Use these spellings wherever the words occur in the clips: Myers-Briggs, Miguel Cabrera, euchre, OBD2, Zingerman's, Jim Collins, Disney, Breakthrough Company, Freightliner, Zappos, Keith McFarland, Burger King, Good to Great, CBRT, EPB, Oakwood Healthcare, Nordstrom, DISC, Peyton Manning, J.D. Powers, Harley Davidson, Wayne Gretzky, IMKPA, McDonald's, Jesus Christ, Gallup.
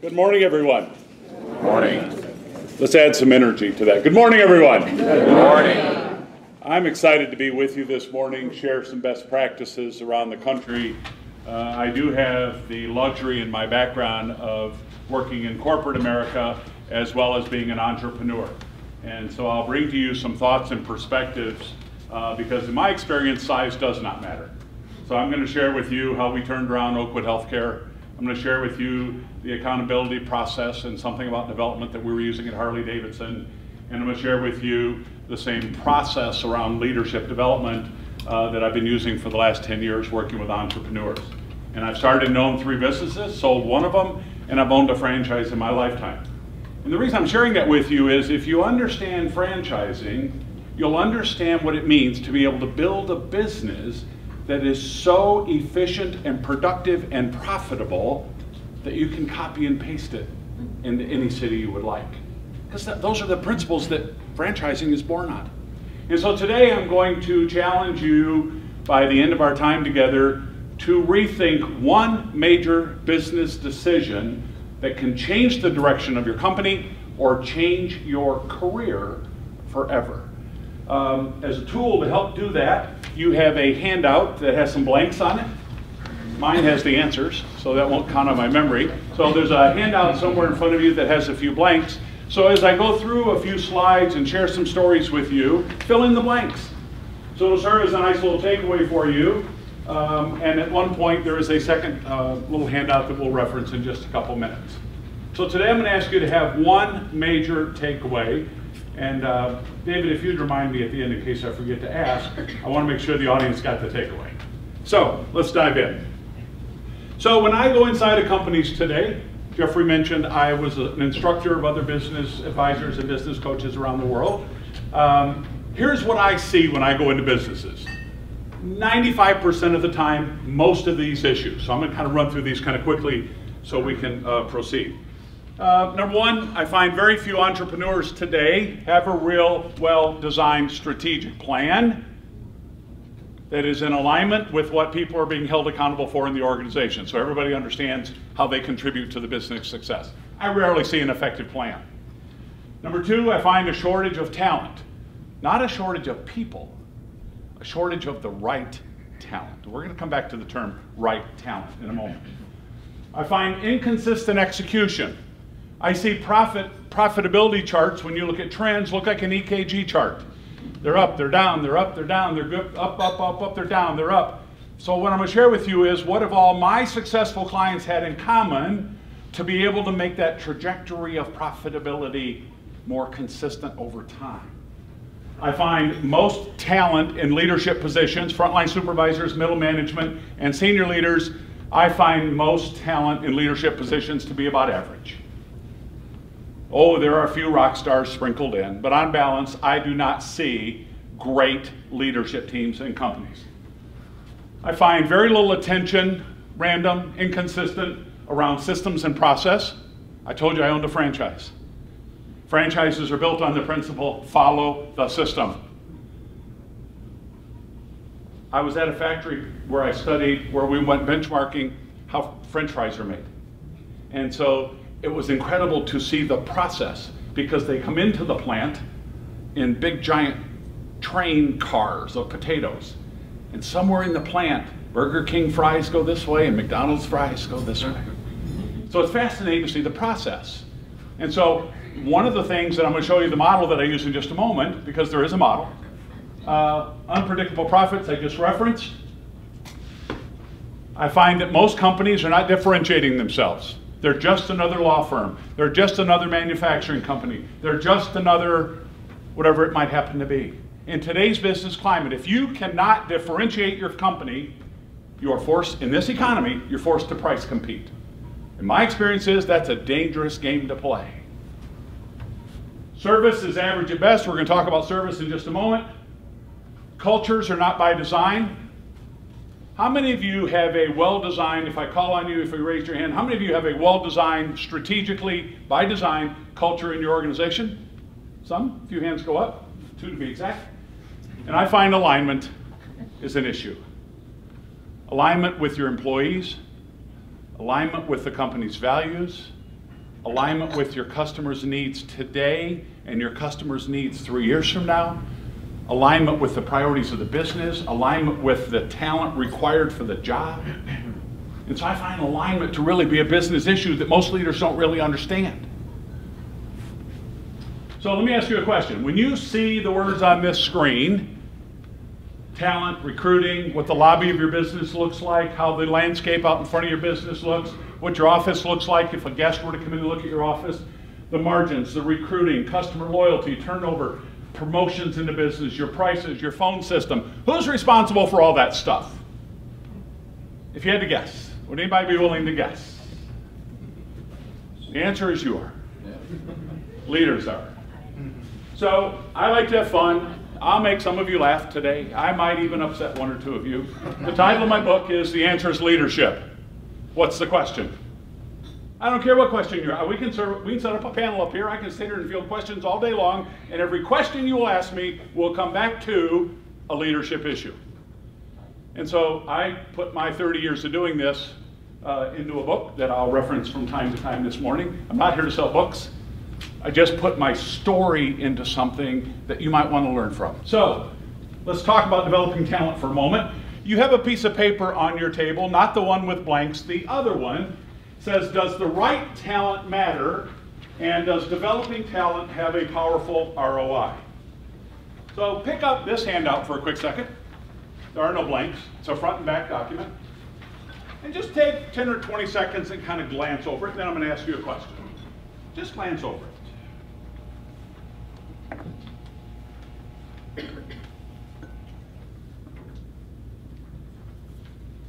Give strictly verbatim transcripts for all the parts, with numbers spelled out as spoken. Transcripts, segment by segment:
Good morning, everyone. Good morning. Let's add some energy to that. Good morning, everyone. Good morning. I'm excited to be with you this morning, share some best practices around the country. Uh, I do have the luxury in my background of working in corporate America as well as being an entrepreneur. And so I'll bring to you some thoughts and perspectives uh, because in my experience, size does not matter. So I'm going to share with you how we turned around Oakwood Healthcare. I'm going to share with you the accountability process and something about development that we were using at Harley Davidson. And I'm going to share with you the same process around leadership development uh, that I've been using for the last ten years working with entrepreneurs. And I've started and owned three businesses, sold one of them, and I've owned a franchise in my lifetime. And the reason I'm sharing that with you is if you understand franchising, you'll understand what it means to be able to build a business that is so efficient and productive and profitable that you can copy and paste it into any city you would like. Because those are the principles that franchising is born on. And so today I'm going to challenge you by the end of our time together to rethink one major business decision that can change the direction of your company or change your career forever. Um, as a tool to help do that, you have a handout that has some blanks on it. Mine has the answers, so that won't count on my memory. So there's a handout somewhere in front of you that has a few blanks. So as I go through a few slides and share some stories with you, fill in the blanks. So it'll serve as a nice little takeaway for you. Um, and at one point, there is a second uh, little handout that we'll reference in just a couple minutes. So today I'm gonna ask you to have one major takeaway. And uh, David, if you'd remind me at the end in case I forget to ask, I want to make sure the audience got the takeaway. So let's dive in. So when I go inside of companies today, Jeffrey mentioned I was an instructor of other business advisors and business coaches around the world. Um, here's what I see when I go into businesses. ninety-five percent of the time, most of these issues. So I'm going to kind of run through these kind of quickly so we can uh, proceed. Uh, number one, I find very few entrepreneurs today have a real well-designed strategic plan that is in alignment with what people are being held accountable for in the organization. So everybody understands how they contribute to the business success. I rarely see an effective plan. Number two, I find a shortage of talent. Not a shortage of people, a shortage of the right talent. We're going to come back to the term right talent in a moment. I find inconsistent execution. I see profit, profitability charts, when you look at trends, look like an E K G chart. They're up, they're down, they're up, they're down, they're good, up, up, up, up, they're down, they're up. So what I'm going to share with you is what have all my successful clients had in common to be able to make that trajectory of profitability more consistent over time. I find most talent in leadership positions, frontline supervisors, middle management, and senior leaders, I find most talent in leadership positions to be about average. Oh, there are a few rock stars sprinkled in, but on balance, I do not see great leadership teams and companies. I find very little attention, random, inconsistent, around systems and process. I told you I owned a franchise. Franchises are built on the principle, follow the system. I was at a factory where I studied, where we went benchmarking how French fries are made. And so, it was incredible to see the process because they come into the plant in big giant train cars of potatoes. And somewhere in the plant, Burger King fries go this way and McDonald's fries go this way. So it's fascinating to see the process. And so one of the things that I'm going to show you the model that I use in just a moment, because there is a model, uh, unpredictable profits I just referenced. I find that most companies are not differentiating themselves. They're just another law firm. They're just another manufacturing company. They're just another whatever it might happen to be. In today's business climate, if you cannot differentiate your company, you are forced, in this economy, you're forced to price compete. And my experience is that's a dangerous game to play. Service is average at best. We're going to talk about service in just a moment. Cultures are not by design. How many of you have a well-designed, if I call on you, if you raise your hand, how many of you have a well-designed, strategically, by design, culture in your organization? Some, a few hands go up, two to be exact. And I find alignment is an issue. Alignment with your employees, alignment with the company's values, alignment with your customers' needs today and your customers' needs three years from now, alignment with the priorities of the business, alignment with the talent required for the job. And so I find alignment to really be a business issue that most leaders don't really understand. So let me ask you a question. When you see the words on this screen, talent, recruiting, what the lobby of your business looks like, how the landscape out in front of your business looks, what your office looks like if a guest were to come in and look at your office, the margins, the recruiting, customer loyalty, turnover, promotions in the business, your prices, your phone system, who's responsible for all that stuff? If you had to guess, would anybody be willing to guess? The answer is you are. Leaders are. So I like to have fun. I'll make some of you laugh today. I might even upset one or two of you. The title of my book is The Answer is Leadership. What's the question? I don't care what question you're at. We can, serve, we can set up a panel up here. I can sit here and field questions all day long, and every question you will ask me will come back to a leadership issue. And so I put my thirty years of doing this uh, into a book that I'll reference from time to time this morning. I'm not here to sell books. I just put my story into something that you might want to learn from. So let's talk about developing talent for a moment. You have a piece of paper on your table, not the one with blanks, the other one. Says, does the right talent matter, and does developing talent have a powerful R O I? So pick up this handout for a quick second. There are no blanks. It's a front and back document. And just take ten or twenty seconds and kind of glance over it, then I'm going to ask you a question. Just glance over it.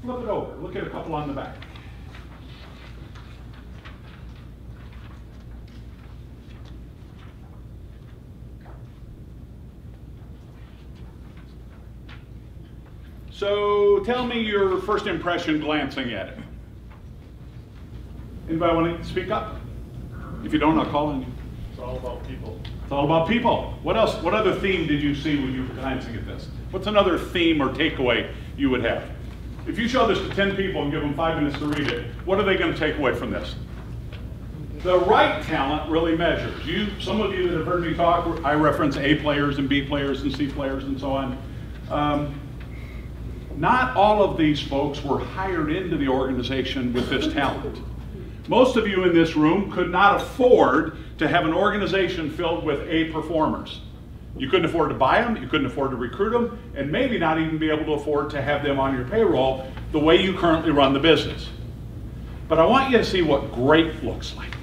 Flip it over. Look at a couple on the back. So tell me your first impression glancing at it. Anybody want to speak up? If you don't, I'll call on you. It's all about people. It's all about people. What else? What other theme did you see when you were glancing at this? What's another theme or takeaway you would have? If you show this to ten people and give them five minutes to read it, what are they going to take away from this? The right talent really measures. You, some of you that have heard me talk, I reference A players and B players and C players and so on. Um, Not all of these folks were hired into the organization with this talent. Most of you in this room could not afford to have an organization filled with A performers. You couldn't afford to buy them, you couldn't afford to recruit them, and maybe not even be able to afford to have them on your payroll the way you currently run the business. But I want you to see what great looks like.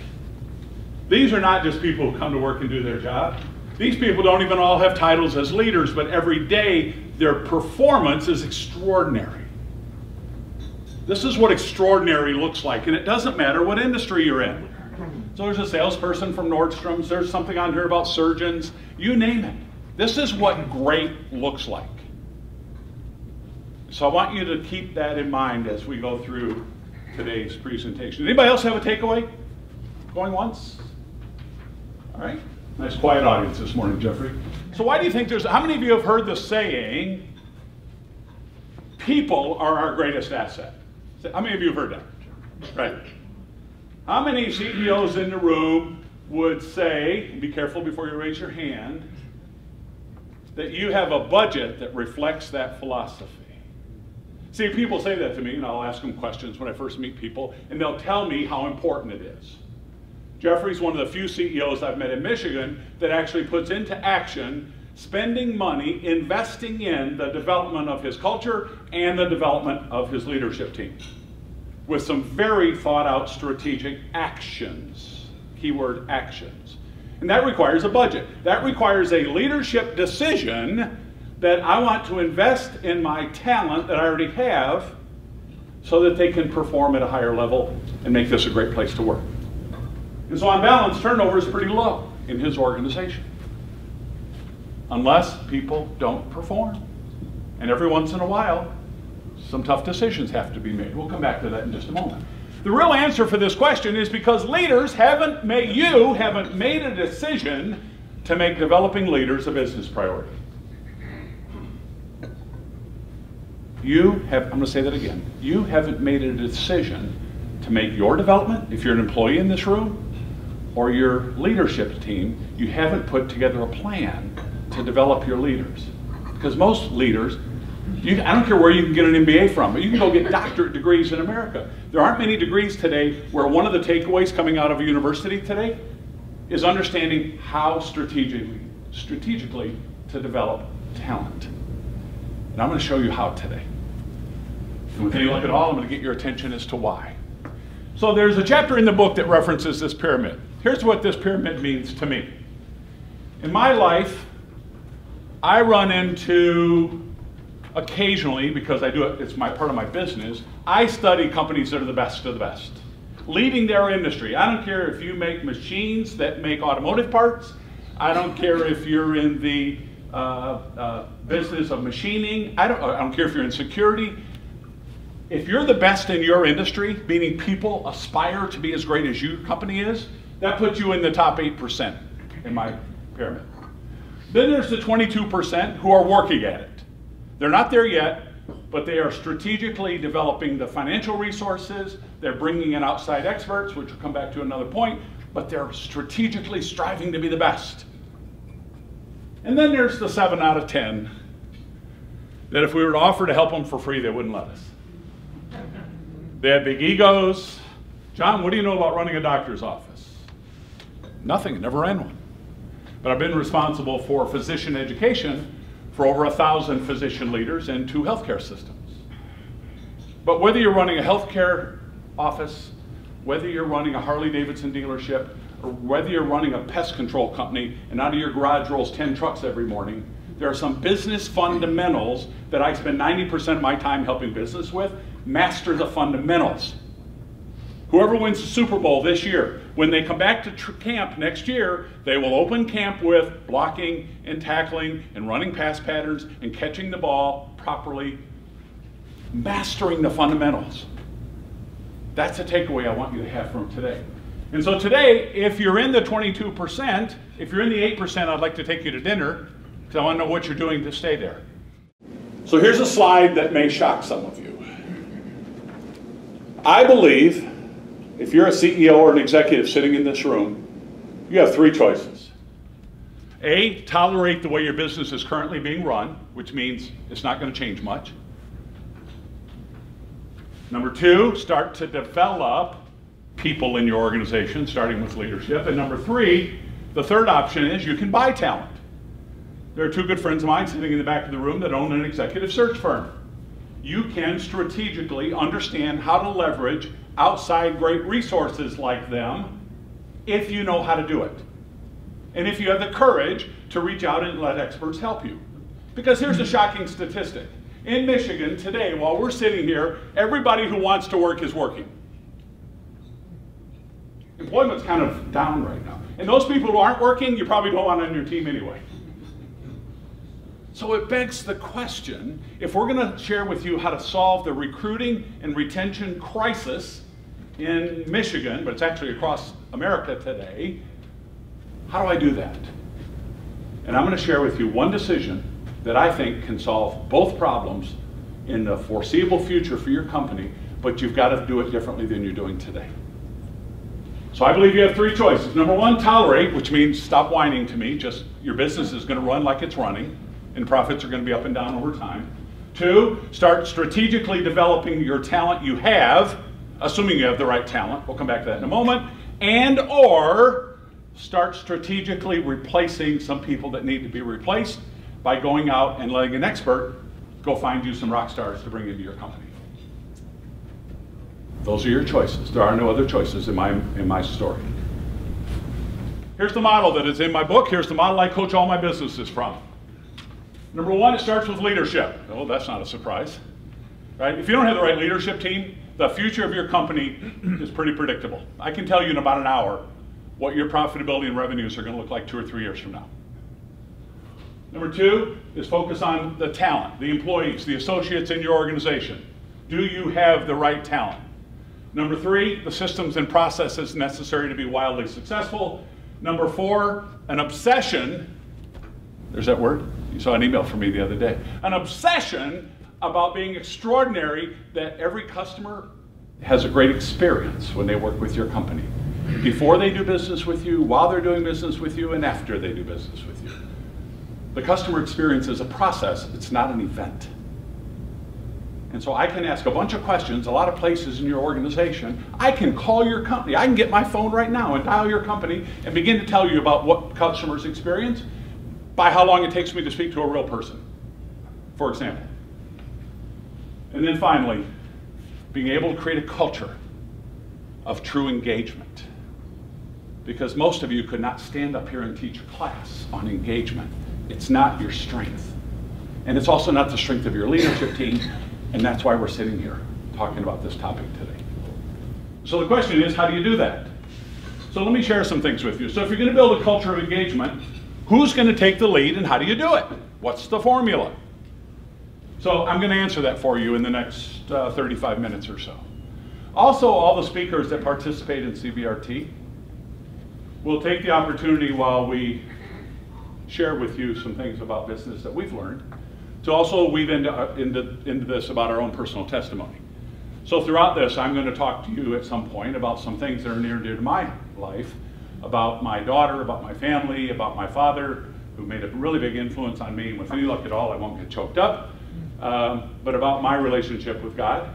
These are not just people who come to work and do their job. These people don't even all have titles as leaders, but every day their performance is extraordinary. This is what extraordinary looks like, and it doesn't matter what industry you're in. So there's a salesperson from Nordstrom's, there's something on here about surgeons, you name it. This is what great looks like. So I want you to keep that in mind as we go through today's presentation. Anybody else have a takeaway? Going once? All right. Nice quiet audience this morning, Jeffrey. So why do you think there's, how many of you have heard the saying, people are our greatest asset? How many of you have heard that? Right. How many C E Os in the room would say, and be careful before you raise your hand, that you have a budget that reflects that philosophy? See, people say that to me, and I'll ask them questions when I first meet people, and they'll tell me how important it is. Jeffrey's one of the few C E Os I've met in Michigan that actually puts into action spending money, investing in the development of his culture and the development of his leadership team with some very thought out strategic actions, keyword actions. And that requires a budget. That requires a leadership decision that I want to invest in my talent that I already have so that they can perform at a higher level and make this a great place to work. And so on balance, turnover is pretty low in his organization. Unless people don't perform. And every once in a while, some tough decisions have to be made. We'll come back to that in just a moment. The real answer for this question is because leaders haven't made, you haven't made a decision to make developing leaders a business priority. you have, I'm going to say that again, you haven't made a decision to make your development, if you're an employee in this room, or your leadership team, you haven't put together a plan to develop your leaders. Because most leaders, you, I don't care where you can get an M B A from, but you can go get doctorate degrees in America. There aren't many degrees today where one of the takeaways coming out of a university today is understanding how strategically, strategically to develop talent. And I'm going to show you how today. And when you look at all, I'm going to get your attention as to why. So there's a chapter in the book that references this pyramid. Here's what this pyramid means to me. In my life, I run into, occasionally, because I do it, it's my part of my business, I study companies that are the best of the best, leading their industry. I don't care if you make machines that make automotive parts. I don't care if you're in the uh, uh, business of machining. I don't, I don't care if you're in security. If you're the best in your industry, meaning people aspire to be as great as your company is, that puts you in the top eight percent in my pyramid. Then there's the twenty-two percent who are working at it. They're not there yet, but they are strategically developing the financial resources. They're bringing in outside experts, which we'll come back to another point, but they're strategically striving to be the best. And then there's the seven out of ten that if we were to offer to help them for free, they wouldn't let us. They had big egos. John, what do you know about running a doctor's office? Nothing, never ran one. But I've been responsible for physician education for over a thousand physician leaders and two healthcare systems. But whether you're running a healthcare office, whether you're running a Harley Davidson dealership, or whether you're running a pest control company and out of your garage rolls ten trucks every morning, there are some business fundamentals that I spend ninety percent of my time helping business with. Master the fundamentals. Whoever wins the Super Bowl this year, when they come back to tr camp next year, they will open camp with blocking and tackling and running pass patterns and catching the ball properly. Mastering the fundamentals. That's a takeaway I want you to have from today. And so today, if you're in the twenty-two percent, if you're in the eight percent, I'd like to take you to dinner. So I want to know what you're doing to stay there. So here's a slide that may shock some of you. I believe if you're a C E O or an executive sitting in this room, you have three choices. A, tolerate the way your business is currently being run, which means it's not going to change much. Number two, start to develop people in your organization, starting with leadership. And number three, the third option is you can buy talent. There are two good friends of mine sitting in the back of the room that own an executive search firm. You can strategically understand how to leverage outside great resources like them if you know how to do it. And if you have the courage to reach out and let experts help you. Because here's a shocking statistic. In Michigan today, while we're sitting here, everybody who wants to work is working. Employment's kind of down right now. And those people who aren't working, you probably don't want on your team anyway. So it begs the question, if we're going to share with you how to solve the recruiting and retention crisis in Michigan, but it's actually across America today, how do I do that? And I'm going to share with you one decision that I think can solve both problems in the foreseeable future for your company, but you've got to do it differently than you're doing today. So I believe you have three choices. Number one, tolerate, which means stop whining to me, just your business is going to run like it's running. And profits are going to be up and down over time. Two, start strategically developing your talent you have, assuming you have the right talent. We'll come back to that in a moment. And or start strategically replacing some people that need to be replaced by going out and letting an expert go find you some rock stars to bring into your company. Those are your choices. There are no other choices in my, in my story. Here's the model that is in my book. Here's the model I coach all my businesses from. Number one, it starts with leadership. Oh, that's not a surprise, right? If you don't have the right leadership team, the future of your company is pretty predictable. I can tell you in about an hour what your profitability and revenues are going to look like two or three years from now. Number two is focus on the talent, the employees, the associates in your organization. Do you have the right talent? Number three, the systems and processes necessary to be wildly successful. Number four, an obsession. There's that word. You saw an email from me the other day. An obsession about being extraordinary that every customer has a great experience when they work with your company. Before they do business with you, while they're doing business with you, and after they do business with you. The customer experience is a process, it's not an event. And so I can ask a bunch of questions, a lot of places in your organization. I can call your company, I can get my phone right now and dial your company and begin to tell you about what customers experience by how long it takes me to speak to a real person, for example. And then finally, being able to create a culture of true engagement. Because most of you could not stand up here and teach a class on engagement. It's not your strength. And it's also not the strength of your leadership team. And that's why we're sitting here talking about this topic today. So the question is, how do you do that? So let me share some things with you. So if you're going to build a culture of engagement, who's going to take the lead and how do you do it? What's the formula? So I'm going to answer that for you in the next uh, thirty-five minutes or so. Also, all the speakers that participate in C B R T will take the opportunity while we share with you some things about business that we've learned, to also weave into, uh, into, into this about our own personal testimony. So throughout this, I'm going to talk to you at some point about some things that are near and dear to my life, about my daughter, about my family, about my father, who made a really big influence on me. And with any luck at all, I won't get choked up. Um, but about my relationship with God,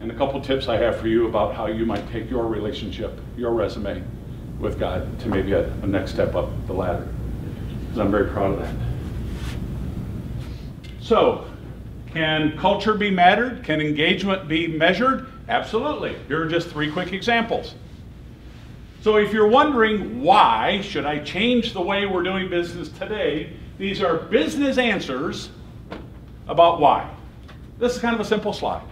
and a couple tips I have for you about how you might take your relationship, your resume with God, to maybe a, a next step up the ladder. Because I'm very proud of that. So, can culture be mattered? Can engagement be measured? Absolutely. Here are just three quick examples. So if you're wondering why should I change the way we're doing business today, these are business answers about why. This is kind of a simple slide.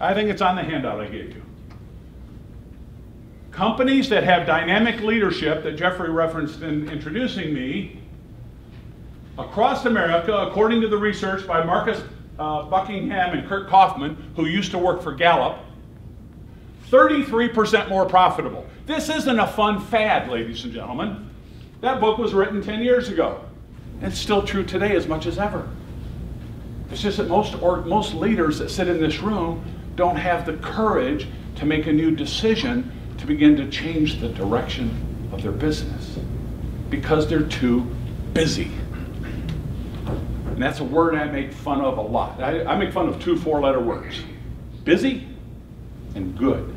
I think it's on the handout I gave you. Companies that have dynamic leadership that Jeffrey referenced in introducing me across America, according to the research by Marcus uh, Buckingham and Kurt Coffman, who used to work for Gallup, thirty-three percent more profitable. This isn't a fun fad, ladies and gentlemen. That book was written ten years ago. And it's still true today as much as ever. It's just that most, or most leaders that sit in this room don't have the courage to make a new decision to begin to change the direction of their business because they're too busy. And that's a word I make fun of a lot. I, I make fun of two four-letter words, busy and good.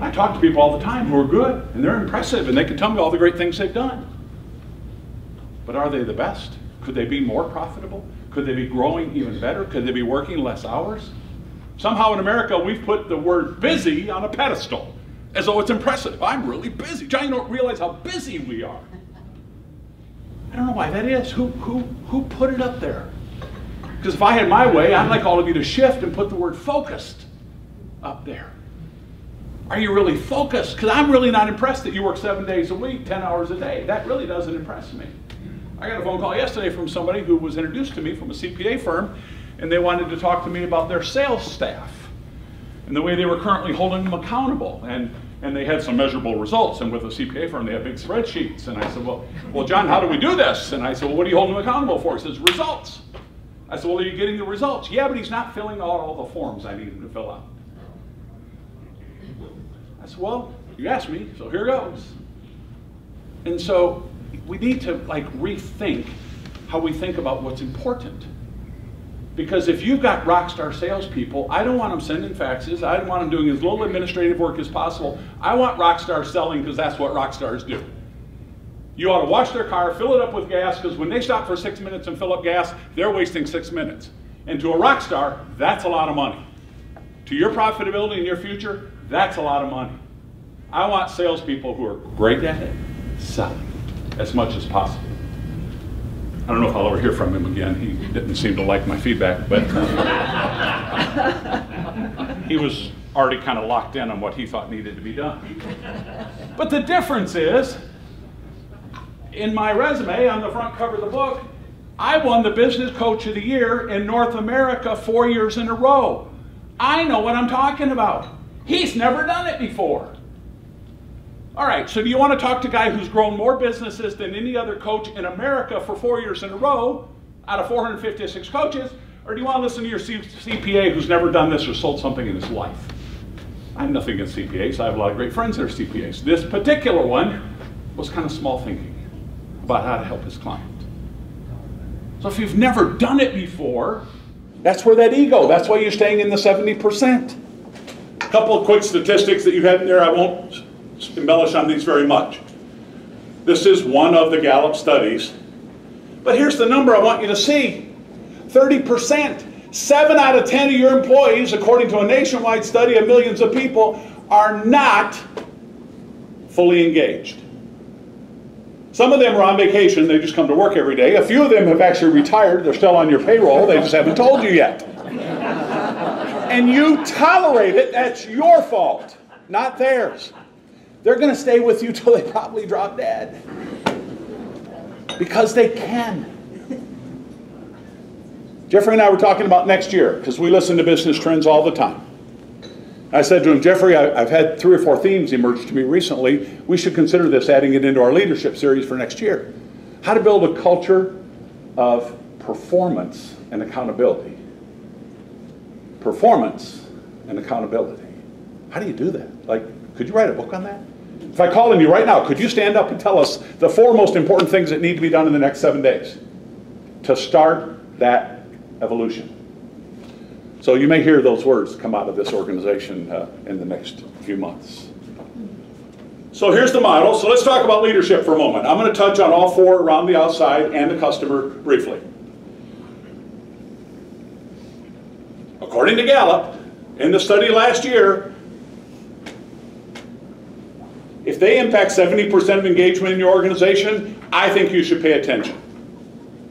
I talk to people all the time who are good, and they're impressive, and they can tell me all the great things they've done. But are they the best? Could they be more profitable? Could they be growing even better? Could they be working less hours? Somehow in America, we've put the word busy on a pedestal, as though it's impressive. I'm really busy. John, you don't realize how busy we are. I don't know why that is. Who, who, who put it up there? Because if I had my way, I'd like all of you to shift and put the word focused up there. Are you really focused? Because I'm really not impressed that you work seven days a week, ten hours a day. That really doesn't impress me. I got a phone call yesterday from somebody who was introduced to me from a C P A firm, and they wanted to talk to me about their sales staff and the way they were currently holding them accountable. And And they had some measurable results, and with a C P A firm, they have big spreadsheets. And I said, well, well, John, how do we do this? And I said, well, what are you holding him accountable for? He says, results. I said, well, are you getting the results? Yeah, but he's not filling out all the forms I need him to fill out. I said, well, you asked me, so here goes. And so we need to like rethink how we think about what's important. Because if you've got rock star salespeople, I don't want them sending faxes. I don't want them doing as little administrative work as possible. I want rock star selling because that's what rock stars do. You ought to wash their car, fill it up with gas, because when they stop for six minutes and fill up gas, they're wasting six minutes. And to a rock star, that's a lot of money. To your profitability and your future, that's a lot of money. I want salespeople who are great at it, selling as much as possible. I don't know if I'll ever hear from him again. He didn't seem to like my feedback, but he was already kind of locked in on what he thought needed to be done. But the difference is, in my resume, on the front cover of the book, I won the Business Coach of the Year in North America four years in a row. I know what I'm talking about. He's never done it before. All right, so do you want to talk to a guy who's grown more businesses than any other coach in America for four years in a row, out of four hundred fifty-six coaches, Or do you want to listen to your C P A who's never done this or sold something in his life? I have nothing against C P As. I have a lot of great friends that are C P As. This particular one was kind of small thinking about how to help his client. So if you've never done it before, that's where that ego, that's why you're staying in the seventy percent. A couple of quick statistics that you had in there. I won't embellish on these very much. This is one of the Gallup studies. But here's the number I want you to see. thirty percent, seven out of ten of your employees, according to a nationwide study of millions of people, are not fully engaged. Some of them are on vacation, they just come to work every day. A few of them have actually retired, they're still on your payroll, they just haven't told you yet. And you tolerate it, that's your fault, not theirs. They're gonna stay with you till they probably drop dead. Because they can. Jeffrey and I were talking about next year, because we listen to business trends all the time. I said to him, Jeffrey, I, I've had three or four themes emerge to me recently. We should consider this, adding it into our leadership series for next year. How to build a culture of performance and accountability. Performance and accountability. How do you do that? Like, could you write a book on that? If I call on you right now, could you stand up and tell us the four most important things that need to be done in the next seven days to start that evolution? So you may hear those words come out of this organization uh, in the next few months. So here's the model. So let's talk about leadership for a moment. I'm going to touch on all four around the outside and the customer briefly. According to Gallup, in the study last year, if they impact seventy percent of engagement in your organization, I think you should pay attention.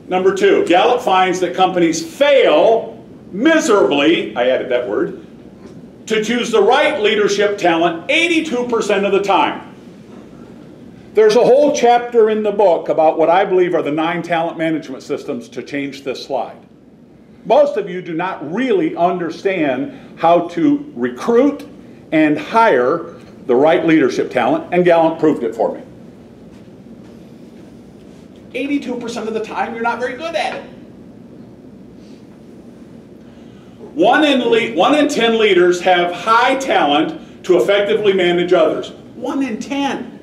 Number two, Gallup finds that companies fail miserably, I added that word, to choose the right leadership talent eighty-two percent of the time. There's a whole chapter in the book about what I believe are the nine talent management systems to change this slide. Most of you do not really understand how to recruit and hire the right leadership talent, and Gallup proved it for me. eighty-two percent of the time, you're not very good at it. One in, le one in ten leaders have high talent to effectively manage others. One in ten.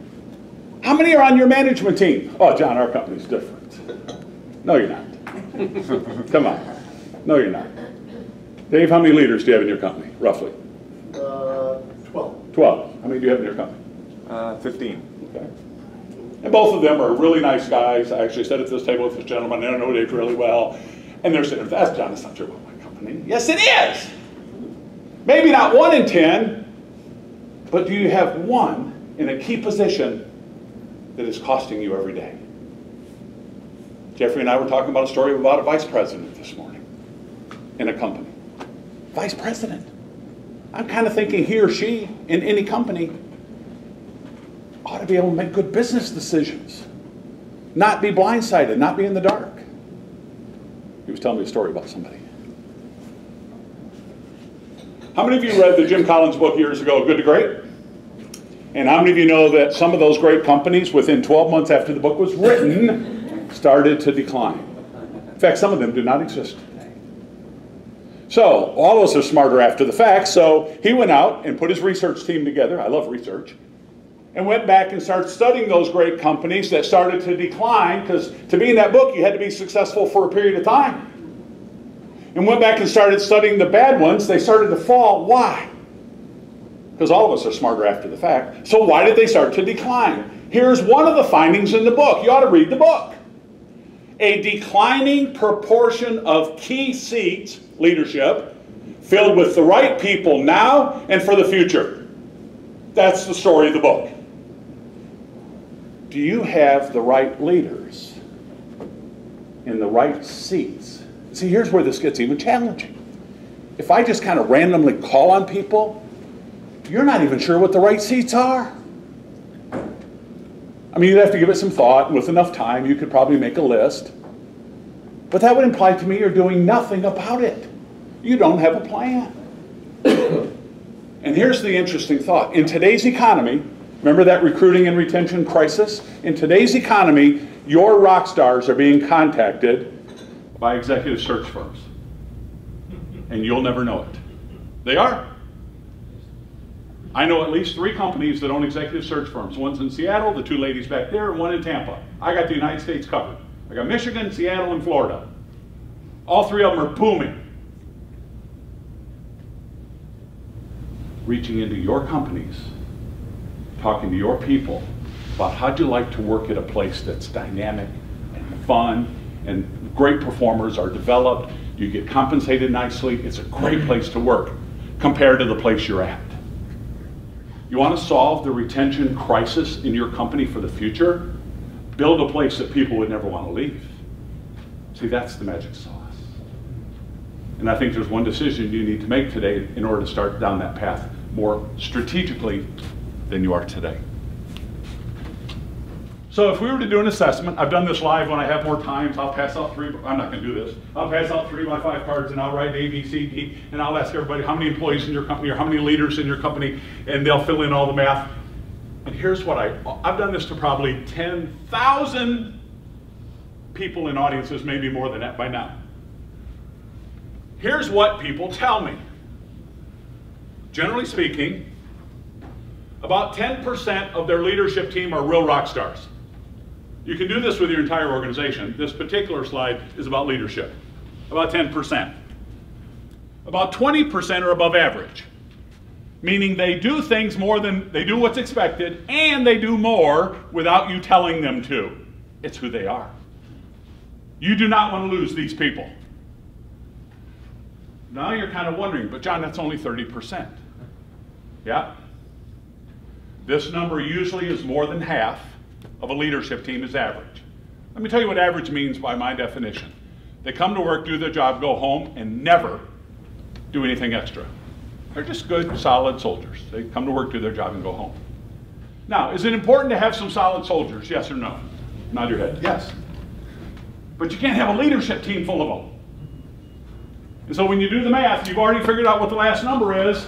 How many are on your management team? Oh, John, our company's different. No, you're not. Come on. No, you're not. Dave, how many leaders do you have in your company, roughly? Uh, twelve. twelve. How many do you have in your company? Uh, fifteen. Okay. And both of them are really nice guys. I actually sat at this table with this gentleman, and I know Dave really well. And they're saying, that's John, that's not true about my company. Yes, it is. Maybe not one in ten, but do you have one in a key position that is costing you every day? Jeffrey and I were talking about a story about a vice president this morning in a company. Vice president. I'm kind of thinking he or she in any company ought to be able to make good business decisions, not be blindsided, not be in the dark. He was telling me a story about somebody. How many of you read the Jim Collins book years ago, Good to Great? And how many of you know that some of those great companies, within twelve months after the book was written, started to decline? In fact, some of them do not exist today. So all of us are smarter after the fact, so he went out and put his research team together. I love research. And went back and started studying those great companies that started to decline, because to be in that book you had to be successful for a period of time. And went back and started studying the bad ones. They started to fall. Why? Because all of us are smarter after the fact. So why did they start to decline? Here's one of the findings in the book. You ought to read the book. A declining proportion of key seats, leadership, filled with the right people now and for the future. That's the story of the book. Do you have the right leaders in the right seats? See, here's where this gets even challenging. If I just kind of randomly call on people, you're not even sure what the right seats are. I mean, you'd have to give it some thought, and with enough time, you could probably make a list. But that would imply to me you're doing nothing about it. You don't have a plan. And here's the interesting thought. In today's economy, remember that recruiting and retention crisis? In today's economy, your rock stars are being contacted by executive search firms. and you'll never know it. They are. I know at least three companies that own executive search firms. One's in Seattle, the two ladies back there, and one in Tampa. I got the United States covered. I got Michigan, Seattle, and Florida. All three of them are booming. Reaching into your companies, talking to your people about how'd you like to work at a place that's dynamic and fun and great performers are developed, you get compensated nicely, it's a great place to work compared to the place you're at. You want to solve the retention crisis in your company for the future? Build a place that people would never want to leave. See, that's the magic sauce. And I think there's one decision you need to make today in order to start down that path more strategically than you are today. So if we were to do an assessment, I've done this live when I have more times, I'll pass out three, I'm not gonna do this, I'll pass out three by five cards and I'll write A, B, C, D, and I'll ask everybody how many employees in your company or how many leaders in your company, and they'll fill in all the math. And here's what I, I've done this to probably ten thousand people in audiences, maybe more than that by now. Here's what people tell me. Generally speaking, about ten percent of their leadership team are real rock stars. You can do this with your entire organization. This particular slide is about leadership. About ten percent. About twenty percent are above average, meaning they do things more than, they do what's expected, and they do more without you telling them to. It's who they are. You do not want to lose these people. Now you're kind of wondering, but John, that's only thirty percent. Yeah? This number usually is more than half of a leadership team is average. Let me tell you what average means by my definition. They come to work, do their job, go home, and never do anything extra. They're just good, solid soldiers. They come to work, do their job, and go home. Now, is it important to have some solid soldiers? Yes or no? Nod your head. Yes. But you can't have a leadership team full of them. And so when you do the math, you've already figured out what the last number is,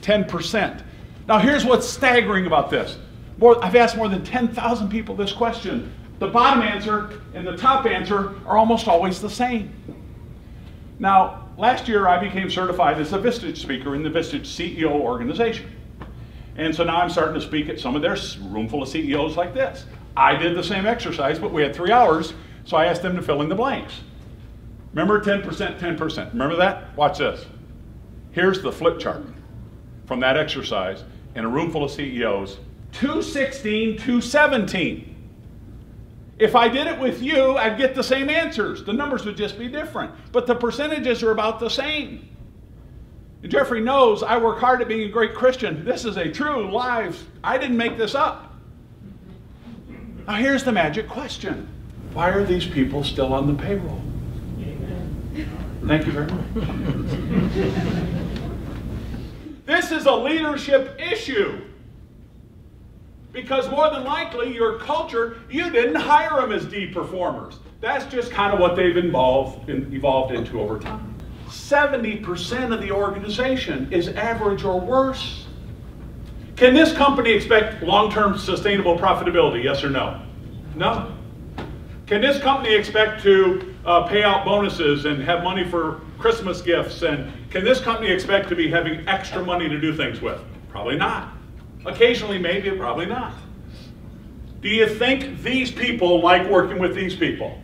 ten percent. Now here's what's staggering about this. More, I've asked more than ten thousand people this question. The bottom answer and the top answer are almost always the same. Now, last year I became certified as a Vistage speaker in the Vistage C E O organization. And so now I'm starting to speak at some of their room full of C E Os like this. I did the same exercise, but we had three hours, so I asked them to fill in the blanks. Remember ten percent, ten percent. Remember that? Watch this. Here's the flip chart from that exercise in a room full of C E Os, two sixteen, two seventeen. If I did it with you, I'd get the same answers. The numbers would just be different, but the percentages are about the same. And Jeffrey knows I work hard at being a great Christian. This is a true live, I didn't make this up. Now here's the magic question. Why are these people still on the payroll? Amen. Thank you very much. This is a leadership issue. Because more than likely, your culture, you didn't hire them as D performers. That's just kind of what they've involved in, evolved into over time. seventy percent of the organization is average or worse. Can this company expect long-term sustainable profitability, yes or no? No. Can this company expect to uh, pay out bonuses and have money for Christmas gifts, and can this company expect to be having extra money to do things with? Probably not. Occasionally, maybe, probably not. Do you think these people like working with these people?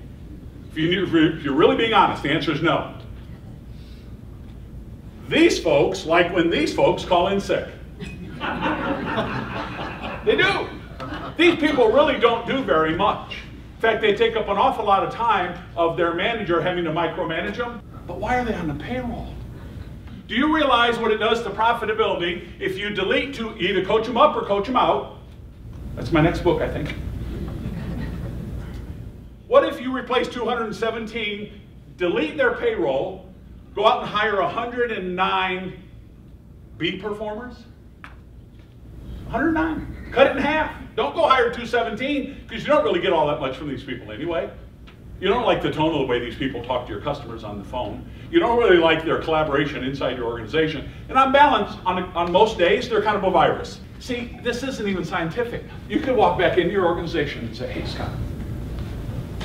If, you, if you're really being honest, the answer is no. These folks like when these folks call in sick. They do. These people really don't do very much. In fact, they take up an awful lot of time of their manager having to micromanage them. But why are they on the payroll? Do you realize what it does to profitability if you delete to either coach them up or coach them out? That's my next book, I think. What if you replace two hundred seventeen, delete their payroll, go out and hire one hundred nine B performers? one hundred nine. Cut it in half. Don't go hire two seventeen, because you don't really get all that much from these people anyway. You don't like the tone of the way these people talk to your customers on the phone. You don't really like their collaboration inside your organization. And on balance, on, on most days, they're kind of a virus. See, this isn't even scientific. You could walk back into your organization and say, hey, Scott,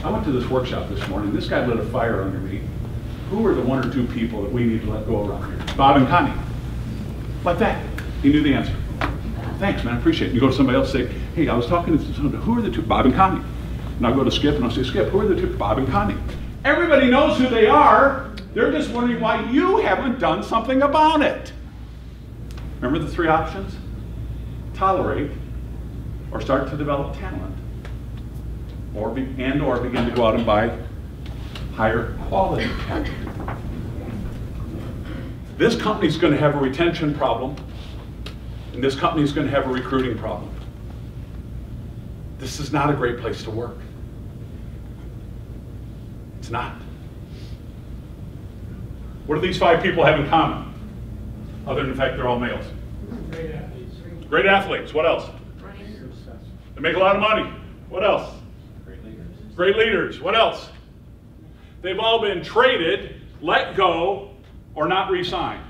I went to this workshop this morning. This guy lit a fire under me. who are the one or two people that we need to let go around here? Bob and Connie. Like that. He knew the answer. Thanks, man, I appreciate it. You go to somebody else and say, hey, I was talking to somebody, who are the two? Bob and Connie. And I'll go to Skip and I'll say, Skip, who are the two? Bob and Connie. Everybody knows who they are. They're just wondering why you haven't done something about it. Remember the three options? Tolerate, or start to develop talent, or be, and or begin to go out and buy higher quality talent. This company's going to have a retention problem, and this company's going to have a recruiting problem. This is not a great place to work. It's not. What do these five people have in common? Other than the fact they're all males. Great athletes. Great athletes. What else? They make a lot of money. What else? Great leaders. Great leaders. What else? They've all been traded, let go, or not re-signed.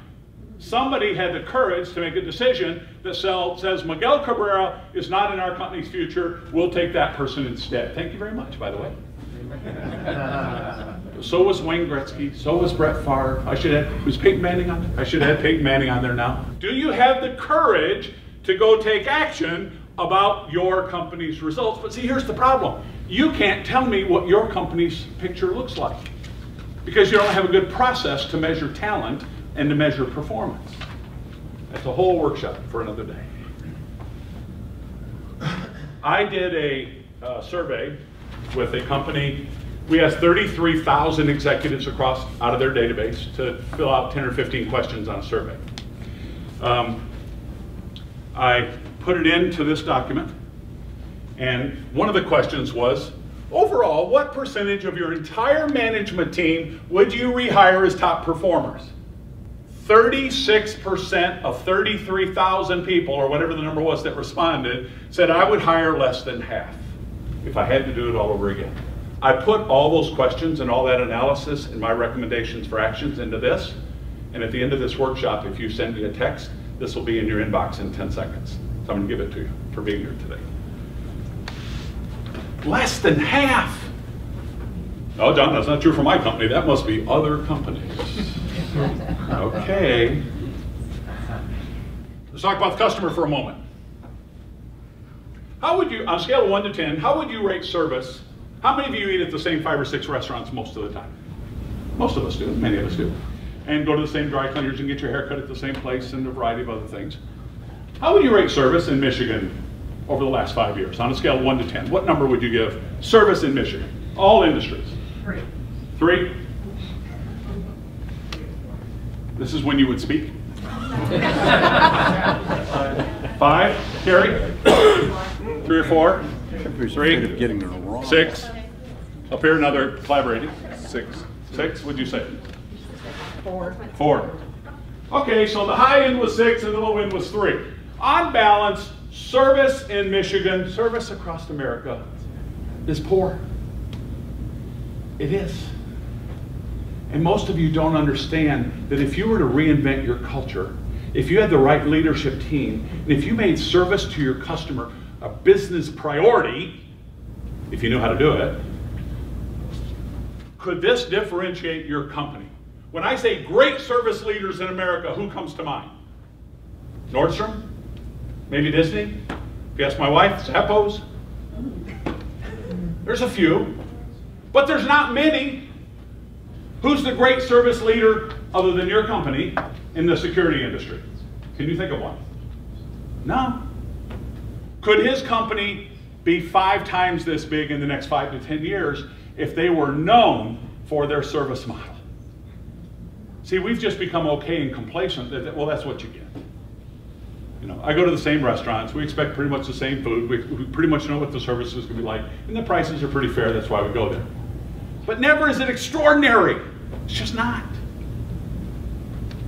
Somebody had the courage to make a decision that says Miguel Cabrera is not in our company's future. We'll take that person instead. Thank you very much, by the way. So was Wayne Gretzky. So was Brett Favre. I should have. Was Peyton Manning on there? I should have Peyton Manning on there now. Do you have the courage to go take action about your company's results? But see, here's the problem. You can't tell me what your company's picture looks like because you don't have a good process to measure talent and to measure performance. That's a whole workshop for another day. I did a uh, survey with a company. We asked thirty-three thousand executives across out of their database to fill out ten or fifteen questions on a survey. Um, I put it into this document, and one of the questions was, overall, what percentage of your entire management team would you rehire as top performers? thirty-six percent of thirty-three thousand people, or whatever the number was that responded, said I would hire less than half if I had to do it all over again. I put all those questions and all that analysis and my recommendations for actions into this, and at the end of this workshop, if you send me a text, this will be in your inbox in ten seconds. So I'm going to give it to you for being here today. Less than half. Oh, John, that's not true for my company. That must be other companies. Okay. Let's talk about the customer for a moment. How would you, on a scale of one to ten, how would you rate service? How many of you eat at the same five or six restaurants most of the time? Most of us do, many of us do. And go to the same dry cleaners and get your hair cut at the same place and a variety of other things. How would you rate service in Michigan over the last five years? On a scale of one to ten, what number would you give service in Michigan? All industries. Three. Three? This is when you would speak. Five? Carrie? Three or four? Three? Getting it wrong. Six? Up here, another collaborating. Six. Six, what'd you say? Four. Four. Okay, so the high end was six and the low end was three. On balance, service in Michigan, service across America, is poor. It is. And most of you don't understand that if you were to reinvent your culture, if you had the right leadership team, and if you made service to your customer a business priority, if you knew how to do it, could this differentiate your company? When I say great service leaders in America, who comes to mind? Nordstrom? Maybe Disney? If you ask my wife, Zappos? There's a few, but there's not many. Who's the great service leader other than your company in the security industry? Can you think of one? No. Could his company be five times this big in the next five to ten years if they were known for their service model? See, we've just become okay and complacent that, well, that's what you get. You know, I go to the same restaurants. We expect pretty much the same food. We, we pretty much know what the service is going to be like. And the prices are pretty fair. That's why we go there. But never is it extraordinary. It's just not. I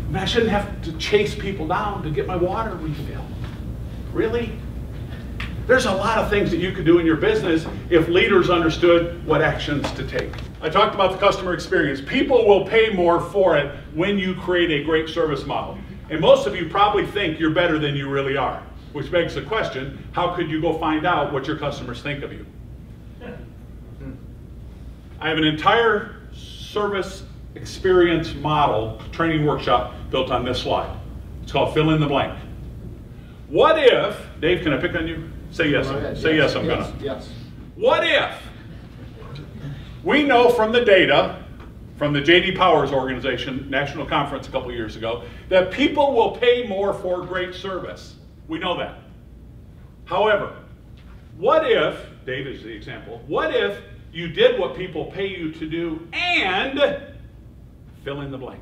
mean, I shouldn't have to chase people down to get my water refilled. Really? There's a lot of things that you could do in your business if leaders understood what actions to take. I talked about the customer experience. People will pay more for it when you create a great service model. And most of you probably think you're better than you really are, which begs the question, how could you go find out what your customers think of you? I have an entire service experience model training workshop built on this slide. It's called fill in the blank. What if, Dave, can I pick on you? Say yes. Go ahead. Say yes, yes I'm yes, gonna. Yes. What if we know from the data from the J D Powers organization, national conference a couple years ago, that people will pay more for great service. We know that. However, what if, Dave is the example, what if you did what people pay you to do and fill in the blank?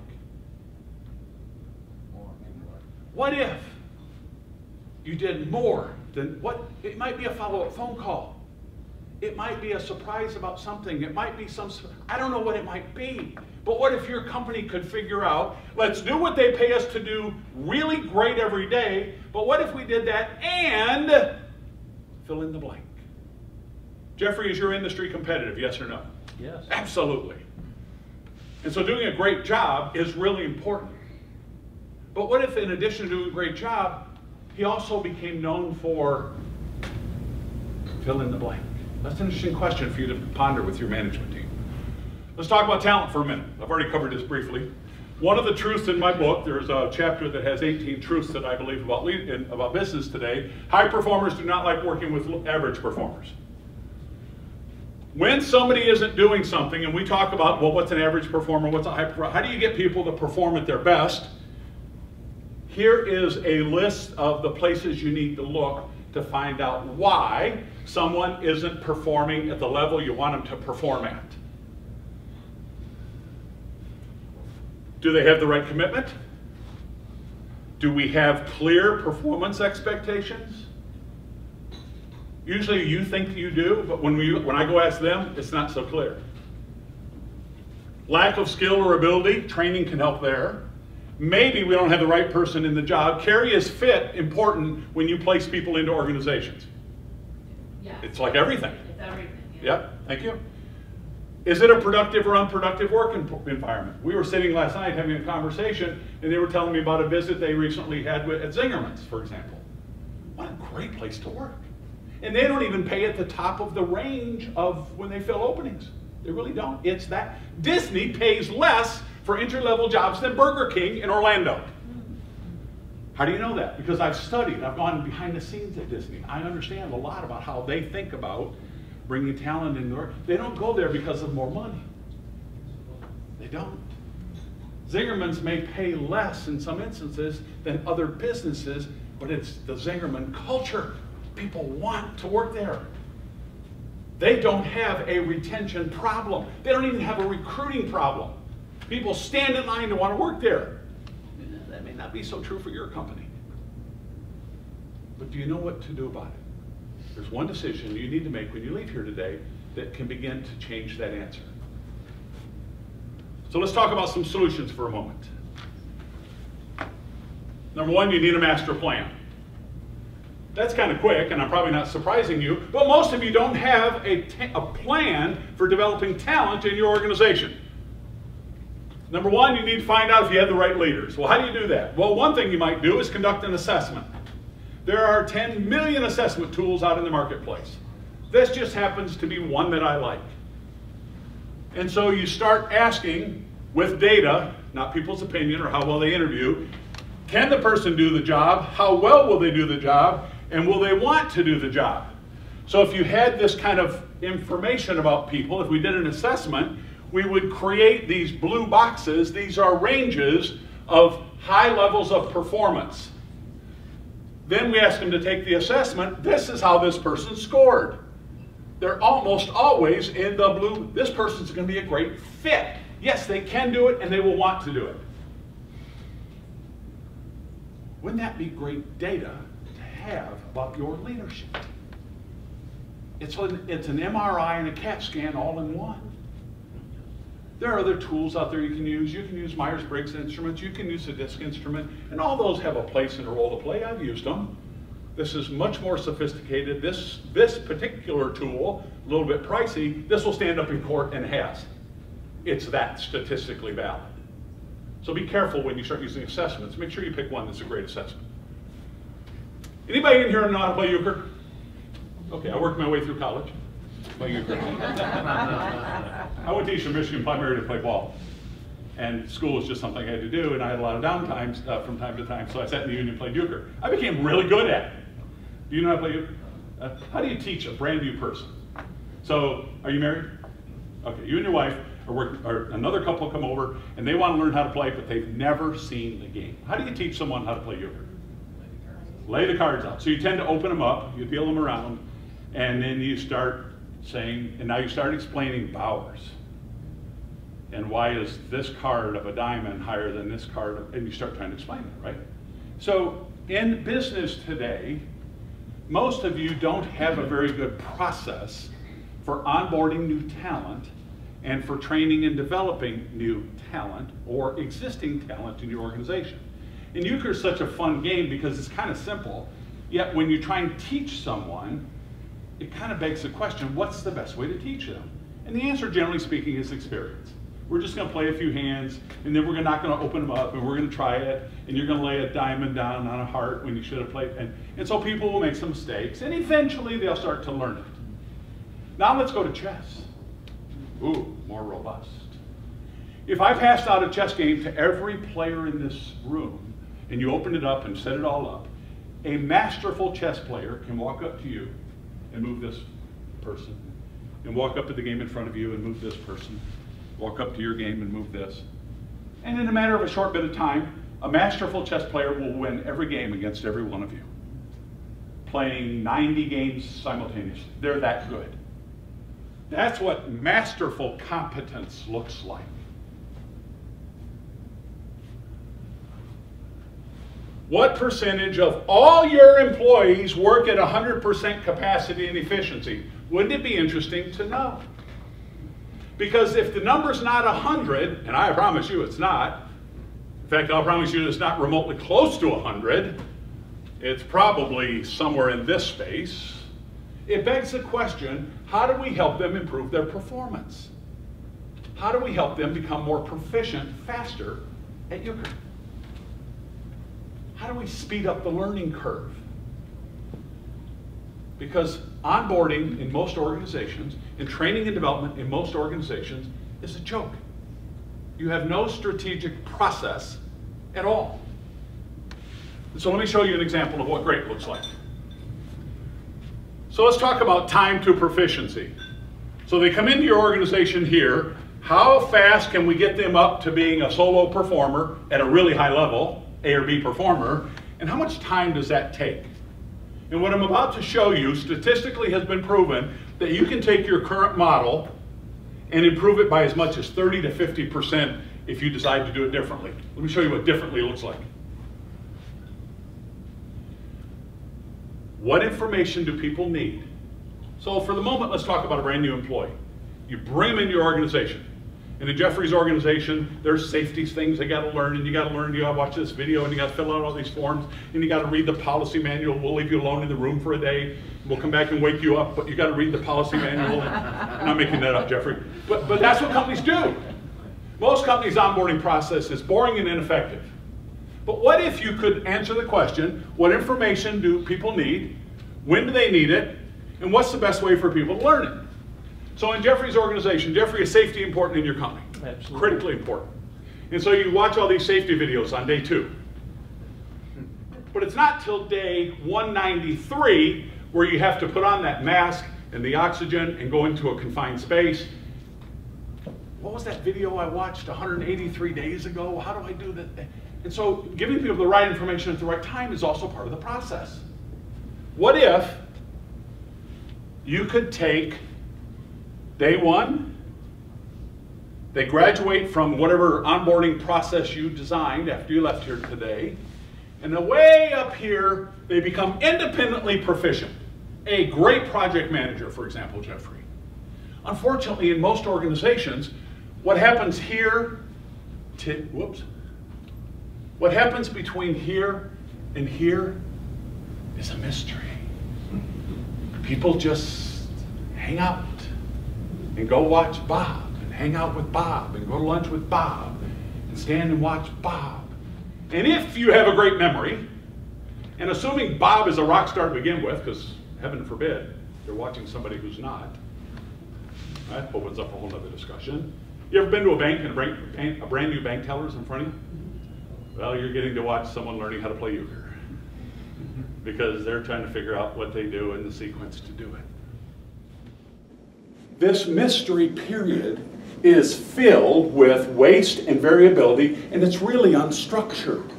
What if you did more than what? It might be a follow-up phone call. It might be a surprise about something. It might be some, I don't know what it might be. But what if your company could figure out, let's do what they pay us to do really great every day, but what if we did that and fill in the blank? Jeffrey, is your industry competitive, yes or no? Yes. Absolutely. And so doing a great job is really important. But what if in addition to doing a great job, he also became known for fill in the blank? That's an interesting question for you to ponder with your management team. Let's talk about talent for a minute. I've already covered this briefly. One of the truths in my book, there's a chapter that has eighteen truths that I believe about, lead, about business today. High performers do not like working with average performers. When somebody isn't doing something, and we talk about, well, what's an average performer, what's a high performer, how do you get people to perform at their best? Here is a list of the places you need to look to find out why someone isn't performing at the level you want them to perform at. Do they have the right commitment? Do we have clear performance expectations? Usually you think you do, but when, we, when I go ask them, it's not so clear. Lack of skill or ability, training can help there. Maybe we don't have the right person in the job. Carrie, is fit important when you place people into organizations? Yeah. It's like everything. It's everything. Yeah. Yep. Thank you. Is it a productive or unproductive work environment? We were sitting last night having a conversation, and they were telling me about a visit they recently had at Zingerman's, for example. What a great place to work. And they don't even pay at the top of the range of when they fill openings. They really don't. It's that. Disney pays less for entry-level jobs than Burger King in Orlando. How do you know that? Because I've studied, I've gone behind the scenes at Disney. I understand a lot about how they think about bringing talent into work. They don't go there because of more money. They don't. Zingerman's may pay less in some instances than other businesses, but it's the Zingerman culture. People want to work there. They don't have a retention problem. They don't even have a recruiting problem. People stand in line to want to work there. That may not be so true for your company. But do you know what to do about it? There's one decision you need to make when you leave here today that can begin to change that answer. So let's talk about some solutions for a moment. Number one, you need a master plan. That's kind of quick, and I'm probably not surprising you, but most of you don't have a, a plan for developing talent in your organization. Number one, you need to find out if you have the right leaders. Well, how do you do that? Well, one thing you might do is conduct an assessment. There are ten million assessment tools out in the marketplace. This just happens to be one that I like. And so you start asking with data, not people's opinion or how well they interview, can the person do the job? How well will they do the job? And will they want to do the job? So if you had this kind of information about people, if we did an assessment, we would create these blue boxes. These are ranges of high levels of performance. Then we ask them to take the assessment. This is how this person scored. They're almost always in the blue. This person's going to be a great fit. Yes, they can do it, and they will want to do it. Wouldn't that be great data to have about your leadership? It's an, it's an M R I and a CAT scan all in one. There are other tools out there you can use. You can use Myers-Briggs instruments. You can use a D I S C instrument. And all those have a place and a role to play. I've used them. This is much more sophisticated. This, this particular tool, a little bit pricey, this will stand up in court and has. It's that statistically valid. So be careful when you start using assessments. Make sure you pick one that's a great assessment. Anybody in here know how to play euchre? Okay, I worked my way through college. I went to Eastern Michigan primarily to play ball. and school was just something I had to do, and I had a lot of downtimes uh, from time to time, so I sat in the union and played euchre. I became really good at it. Do you know how to play euchre? Uh, how do you teach a brand new person? So, are you married? Okay, you and your wife, or, work, or another couple come over, and they want to learn how to play, but they've never seen the game. How do you teach someone how to play euchre? Lay the cards out. So you tend to open them up, you peel them around, and then you start saying, and now you start explaining Bowers. And why is this card of a diamond higher than this card of, and you start trying to explain it, right? So in business today, most of you don't have a very good process for onboarding new talent and for training and developing new talent or existing talent in your organization. And euchre is such a fun game because it's kind of simple, yet when you try and teach someone, it kind of begs the question, what's the best way to teach them? And the answer, generally speaking, is experience. We're just going to play a few hands, and then we're not going to open them up, and we're going to try it, and you're going to lay a diamond down on a heart when you should have played. And, and so people will make some mistakes, and eventually they'll start to learn it. Now let's go to chess. Ooh, more robust. If I passed out a chess game to every player in this room, and you opened it up and set it all up, a masterful chess player can walk up to you and move this person, and walk up to the game in front of you and move this person, walk up to your game and move this. And in a matter of a short bit of time, a masterful chess player will win every game against every one of you, playing ninety games simultaneously. They're that good. That's what masterful competence looks like. What percentage of all your employees work at one hundred percent capacity and efficiency? Wouldn't it be interesting to know? Because if the number's not one hundred, and I promise you it's not, in fact, I'll promise you it's not remotely close to one hundred, it's probably somewhere in this space, it begs the question, how do we help them improve their performance? How do we help them become more proficient faster at euchre? How do we speed up the learning curve? Because onboarding in most organizations and training and development in most organizations is a joke. You have no strategic process at all. So let me show you an example of what great looks like. So let's talk about time to proficiency. So they come into your organization here. How fast can we get them up to being a solo performer at a really high level, A or B performer, and how much time does that take? And what I'm about to show you statistically has been proven that you can take your current model and improve it by as much as thirty to fifty percent if you decide to do it differently. Let me show you what differently looks like. What information do people need? So for the moment, let's talk about a brand new employee. You bring them into your organization. And in Jeffrey's organization, there's safety things they got to learn, and you got to learn, you got to watch this video, and you got to fill out all these forms, and you got to read the policy manual. We'll leave you alone in the room for a day. We'll come back and wake you up, but you got to read the policy manual. I'm not making that up, Jeffrey. But, but that's what companies do. Most companies' onboarding process is boring and ineffective. But what if you could answer the question, what information do people need, when do they need it, and what's the best way for people to learn it? So in Jeffrey's organization, Jeffrey, is safety important in your company? Absolutely. Critically important. And so you watch all these safety videos on day two. But it's not till day one ninety-three where you have to put on that mask and the oxygen and go into a confined space. What was that video I watched one hundred eighty-three days ago? How do I do that? And so giving people the right information at the right time is also part of the process. What if you could take day one, they graduate from whatever onboarding process you designed after you left here today, and away up here, they become independently proficient. A great project manager, for example, Jeffrey. Unfortunately, in most organizations, what happens here, to, whoops, what happens between here and here is a mystery. People just hang out. And go watch Bob, and hang out with Bob, and go to lunch with Bob, and stand and watch Bob. And if you have a great memory, and assuming Bob is a rock star to begin with, because heaven forbid, you're watching somebody who's not, that opens up a whole other discussion. You ever been to a bank and a brand, a brand new bank teller's in front of you? Well, you're getting to watch someone learning how to play euchre because they're trying to figure out what they do and the sequence to do it. This mystery period is filled with waste and variability, and it's really unstructured.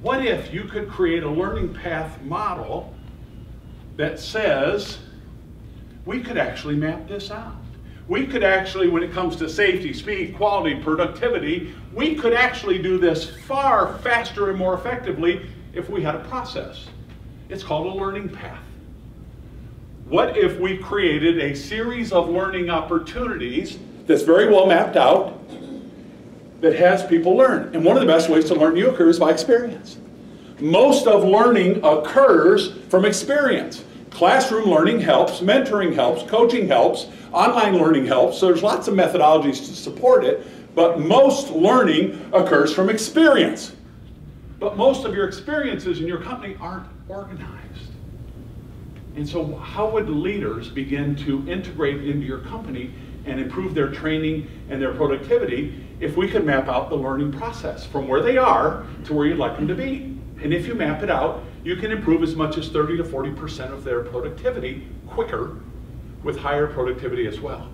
What if you could create a learning path model that says we could actually map this out? We could actually, when it comes to safety, speed, quality, productivity, we could actually do this far faster and more effectively if we had a process. It's called a learning path. What if we created a series of learning opportunities that's very well mapped out that has people learn? And one of the best ways to learn euchre is by experience. Most of learning occurs from experience. Classroom learning helps, mentoring helps, coaching helps, online learning helps, so there's lots of methodologies to support it, but most learning occurs from experience. But most of your experiences in your company aren't organized. And so how would leaders begin to integrate into your company and improve their training and their productivity if we could map out the learning process from where they are to where you'd like them to be? And if you map it out, you can improve as much as thirty to forty percent of their productivity quicker with higher productivity as well.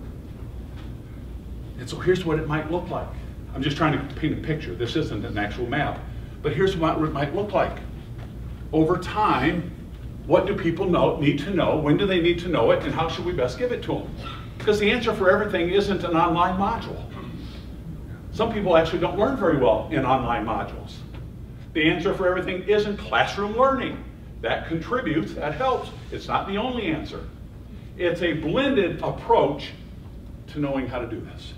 And so here's what it might look like. I'm just trying to paint a picture. This isn't an actual map, but here's what it might look like. Over time, what do people know, need to know? When do they need to know it? And how should we best give it to them? Because the answer for everything isn't an online module. Some people actually don't learn very well in online modules. The answer for everything isn't classroom learning. That contributes, that helps. It's not the only answer. It's a blended approach to knowing how to do this.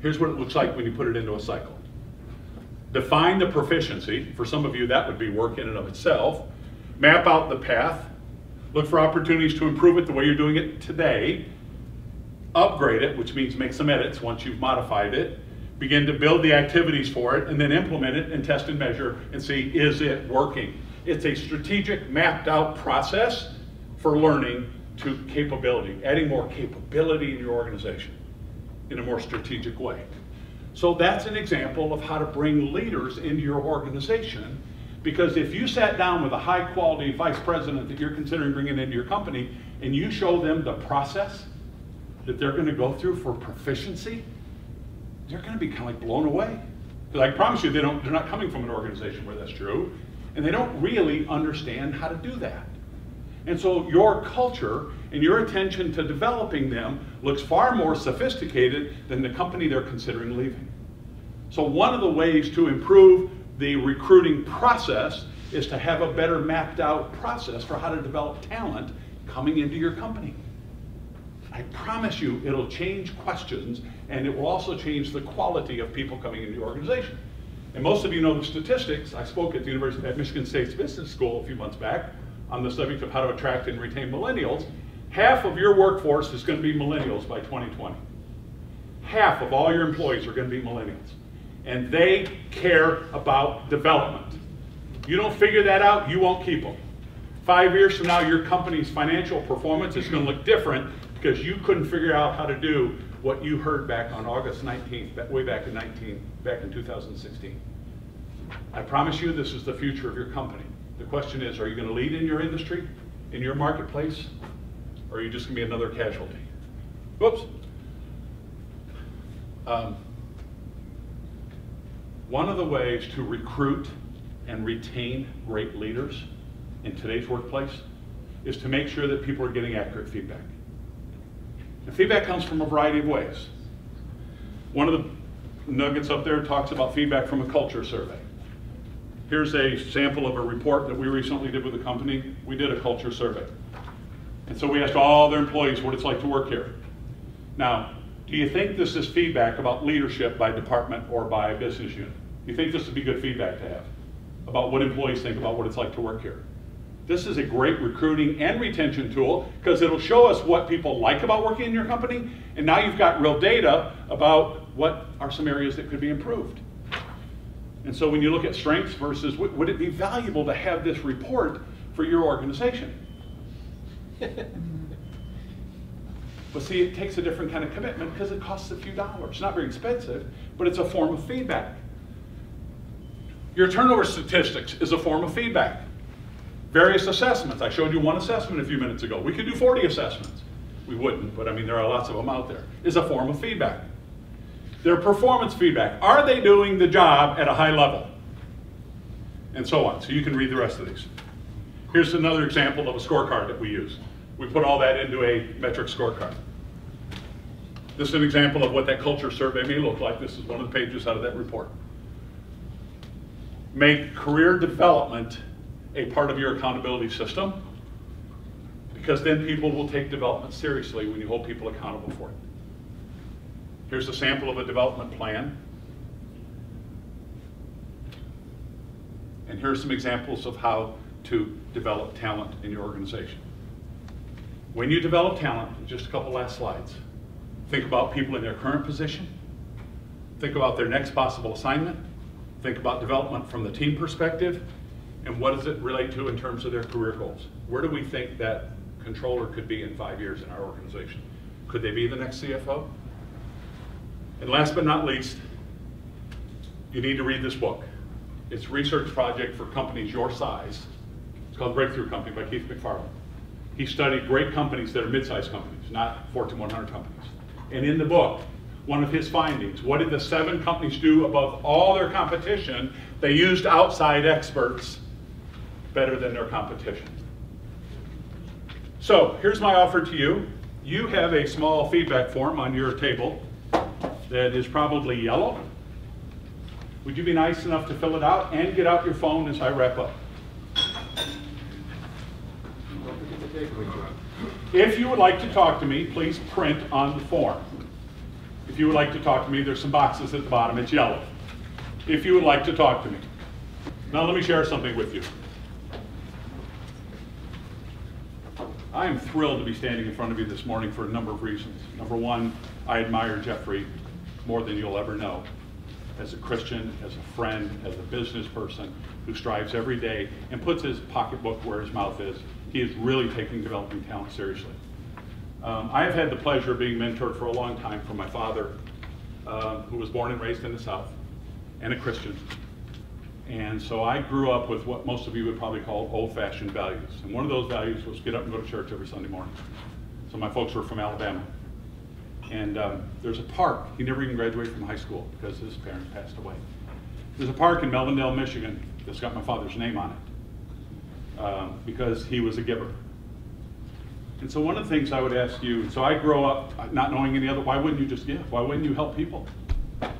Here's what it looks like when you put it into a cycle. Define the proficiency. For some of you, that would be work in and of itself. Map out the path. Look for opportunities to improve it the way you're doing it today. Upgrade it, which means make some edits once you've modified it. Begin to build the activities for it, and then implement it and test and measure and see, is it working? It's a strategic, mapped out process for learning to capability, adding more capability in your organization in a more strategic way. So that's an example of how to bring leaders into your organization, because if you sat down with a high quality vice president that you're considering bringing into your company and you show them the process that they're going to go through for proficiency, they're going to be kind of like blown away. Because I promise you, they don't, they're not coming from an organization where that's true, and they don't really understand how to do that. And so your culture and your attention to developing them looks far more sophisticated than the company they're considering leaving. So one of the ways to improve the recruiting process is to have a better mapped out process for how to develop talent coming into your company. I promise you it'll change questions, and it will also change the quality of people coming into your organization. And most of you know the statistics. I spoke at the University at Michigan State's Business School a few months back on the subject of how to attract and retain millennials. Half of your workforce is going to be millennials by twenty twenty. Half of all your employees are going to be millennials. And they care about development. You don't figure that out, you won't keep them. Five years from now, your company's financial performance is going to look different because you couldn't figure out how to do what you heard back on August nineteenth, way back in nineteen, back in two thousand sixteen. I promise you this is the future of your company. The question is, are you going to lead in your industry, in your marketplace, or are you just going to be another casualty? Whoops. Um, one of the ways to recruit and retain great leaders in today's workplace is to make sure that people are getting accurate feedback. And feedback comes from a variety of ways. One of the nuggets up there talks about feedback from a culture survey. Here's a sample of a report that we recently did with a company. We did a culture survey. And so we asked all their employees what it's like to work here. Now, do you think this is feedback about leadership by department or by business unit? Do you think this would be good feedback to have about what employees think about what it's like to work here? This is a great recruiting and retention tool because it'll show us what people like about working in your company, and now you've got real data about what are some areas that could be improved. And so when you look at strengths versus, would it be valuable to have this report for your organization? But see, it takes a different kind of commitment because it costs a few dollars. Not very expensive, but it's a form of feedback. Your turnover statistics is a form of feedback. Various assessments. I showed you one assessment a few minutes ago. We could do forty assessments. We wouldn't, but I mean, there are lots of them out there. Is a form of feedback. Their performance feedback. Are they doing the job at a high level? And so on. So you can read the rest of these. Here's another example of a scorecard that we use. We put all that into a metric scorecard. This is an example of what that culture survey may look like. This is one of the pages out of that report. Make career development a part of your accountability system, because then people will take development seriously when you hold people accountable for it. Here's a sample of a development plan. And here's some examples of how to develop talent in your organization. When you develop talent, just a couple last slides, think about people in their current position, think about their next possible assignment, think about development from the team perspective, and what does it relate to in terms of their career goals? Where do we think that controller could be in five years in our organization? Could they be the next C F O? And last but not least, you need to read this book. It's a research project for companies your size. It's called Breakthrough Company by Keith McFarland. He studied great companies that are mid-sized companies, not Fortune one hundred companies. And in the book, one of his findings, what did the seven companies do above all their competition? They used outside experts better than their competition. So here's my offer to you. You have a small feedback form on your table that is probably yellow. Would you be nice enough to fill it out and get out your phone as I wrap up? If you would like to talk to me, please print on the form. If you would like to talk to me, there's some boxes at the bottom, it's yellow. If you would like to talk to me. Now let me share something with you. I am thrilled to be standing in front of you this morning for a number of reasons. Number one, I admire Jeffrey more than you'll ever know. As a Christian, as a friend, as a business person who strives every day and puts his pocketbook where his mouth is, he is really taking developing talent seriously. Um, I have had the pleasure of being mentored for a long time from my father, uh, who was born and raised in the South, and a Christian. And so I grew up with what most of you would probably call old-fashioned values. And one of those values was get up and go to church every Sunday morning. So my folks were from Alabama. And um, there's a park. He never even graduated from high school because his parents passed away. There's a park in Melvindale, Michigan that's got my father's name on it um, because he was a giver. And so one of the things I would ask you, so I grow up not knowing any other, why wouldn't you just give? Why wouldn't you help people?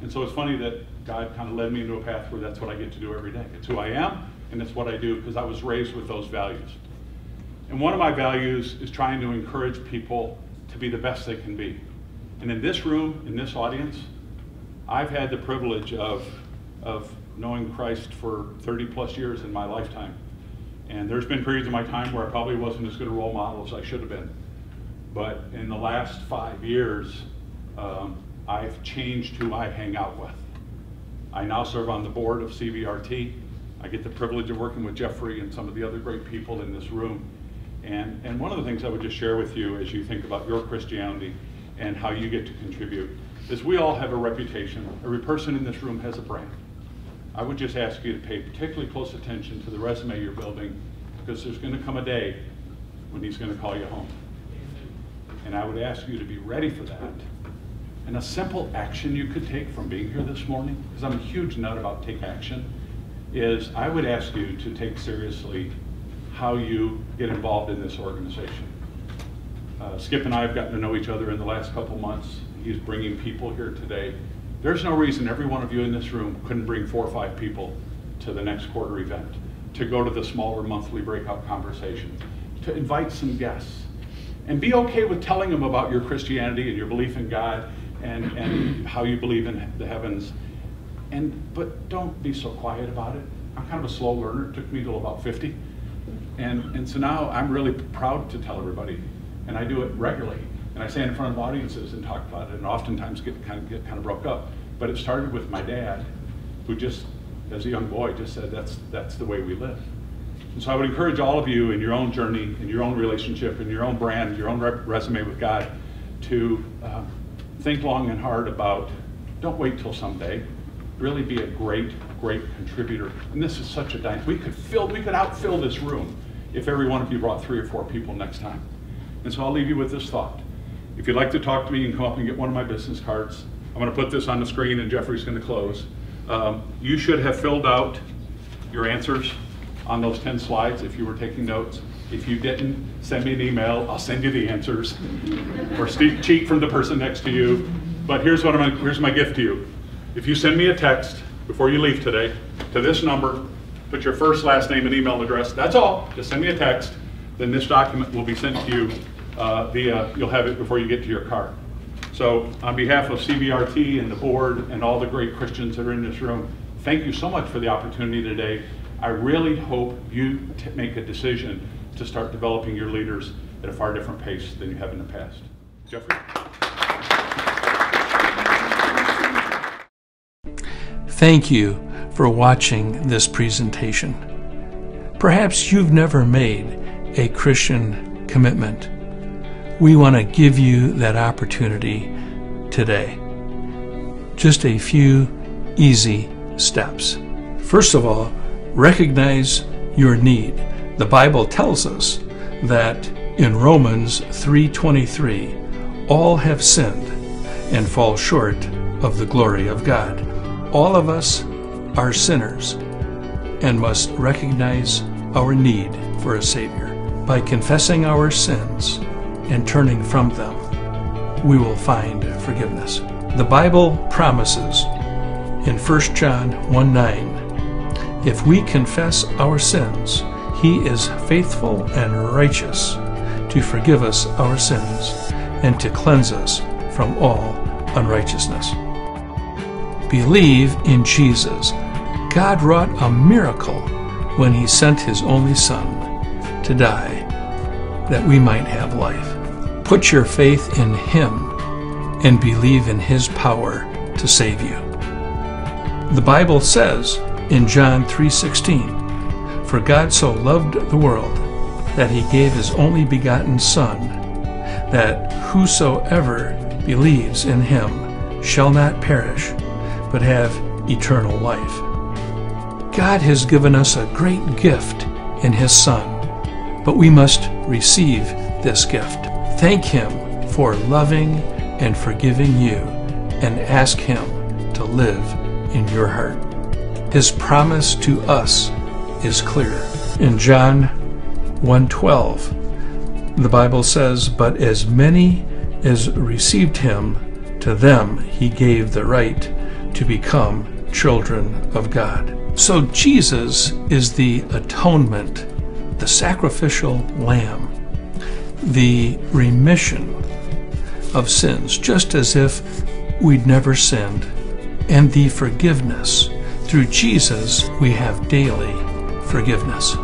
And so it's funny that God kind of led me into a path where that's what I get to do every day. It's who I am, and it's what I do because I was raised with those values. And one of my values is trying to encourage people to be the best they can be. And in this room, in this audience, I've had the privilege of, of knowing Christ for thirty plus years in my lifetime. And there's been periods of my time where I probably wasn't as good a role model as I should have been. But in the last five years, um, I've changed who I hang out with. I now serve on the board of C B R T. I get the privilege of working with Jeffrey and some of the other great people in this room. And, and one of the things I would just share with you as you think about your Christianity and how you get to contribute is we all have a reputation. Every person in this room has a brand. I would just ask you to pay particularly close attention to the resume you're building, because there's going to come a day when he's going to call you home. And I would ask you to be ready for that. And a simple action you could take from being here this morning, because I'm a huge nut about take action, is I would ask you to take seriously how you get involved in this organization. Uh, Skip and I have gotten to know each other in the last couple months. He's bringing people here today. There's no reason every one of you in this room couldn't bring four or five people to the next quarter event, to go to the smaller monthly breakout conversation, to invite some guests, and be okay with telling them about your Christianity and your belief in God and, and how you believe in the heavens. And, but don't be so quiet about it. I'm kind of a slow learner. It took me till about fifty. And, and so now I'm really proud to tell everybody, and I do it regularly. And I stand in front of audiences and talk about it, and oftentimes get kind of, get kind of broke up. But it started with my dad, who just, as a young boy, just said, that's, that's the way we live. And so I would encourage all of you in your own journey, in your own relationship, in your own brand, your own resume with God, to uh, think long and hard about, don't wait till someday, really be a great, great contributor. And this is such a dynamic. We could fill, we could outfill this room if every one of you brought three or four people next time. And so I'll leave you with this thought. If you'd like to talk to me, you can come up and get one of my business cards. I'm gonna put this on the screen and Jeffrey's gonna close. Um, you should have filled out your answers on those ten slides if you were taking notes. If you didn't, send me an email, I'll send you the answers. Or cheat from the person next to you. But here's what I'm, here's my gift to you. If you send me a text before you leave today to this number, put your first, last name, and email address, that's all, just send me a text, then this document will be sent to you uh, via, you'll have it before you get to your car. So on behalf of C B R T and the board and all the great Christians that are in this room, thank you so much for the opportunity today. I really hope you t- make a decision to start developing your leaders at a far different pace than you have in the past. Jeffrey. Thank you for watching this presentation. Perhaps you've never made a Christian commitment. We want to give you that opportunity today. Just a few easy steps. First of all, recognize your need. The Bible tells us that in Romans three twenty-three, all have sinned and fall short of the glory of God. All of us are sinners and must recognize our need for a Savior. By confessing our sins and turning from them, we will find forgiveness. The Bible promises in First John one nine, if we confess our sins, He is faithful and righteous to forgive us our sins and to cleanse us from all unrighteousness. Believe in Jesus. God wrought a miracle when He sent His only Son to die that we might have life. Put your faith in Him and believe in His power to save you. The Bible says in John three sixteen, for God so loved the world that He gave His only begotten Son, that whosoever believes in Him shall not perish, but have eternal life. God has given us a great gift in His Son, but we must receive this gift. Thank Him for loving and forgiving you, and ask Him to live in your heart. His promise to us is clear. In John one twelve, the Bible says, but as many as received Him, to them He gave the right to become children of God. So Jesus is the atonement, the sacrificial lamb, the remission of sins, just as if we'd never sinned, and the forgiveness. Through Jesus, we have daily forgiveness.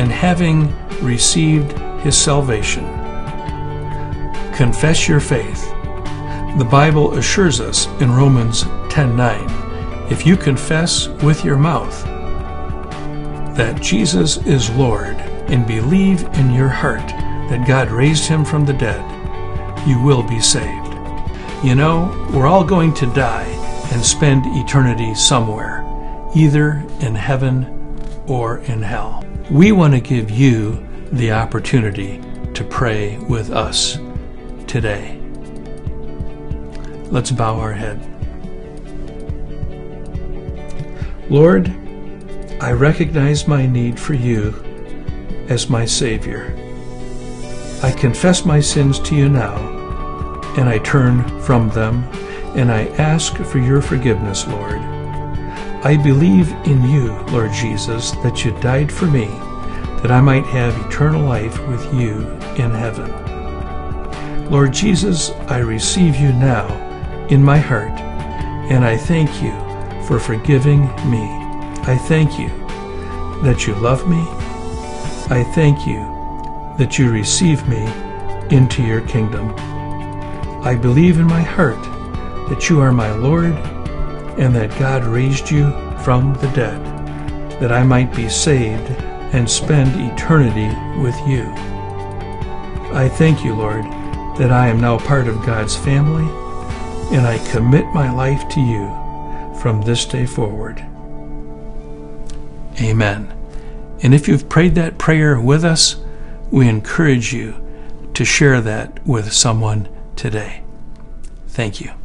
And having received His salvation, confess your faith. The Bible assures us in Romans ten nine, if you confess with your mouth that Jesus is Lord and believe in your heart that God raised Him from the dead, you will be saved. You know, we're all going to die and spend eternity somewhere, either in heaven or in hell. We want to give you the opportunity to pray with us today. Let's bow our head. Lord, I recognize my need for You as my Savior. I confess my sins to You now, and I turn from them, and I ask for Your forgiveness, Lord. I believe in You, Lord Jesus, that You died for me, that I might have eternal life with You in heaven. Lord Jesus, I receive You now in my heart, and I thank You for forgiving me. I thank You that You love me. I thank You that You receive me into Your kingdom. I believe in my heart that You are my Lord, and that God raised You from the dead, that I might be saved and spend eternity with You. I thank You, Lord, that I am now part of God's family, and I commit my life to you from this day forward. Amen. And if you've prayed that prayer with us, we encourage you to share that with someone today. Thank you.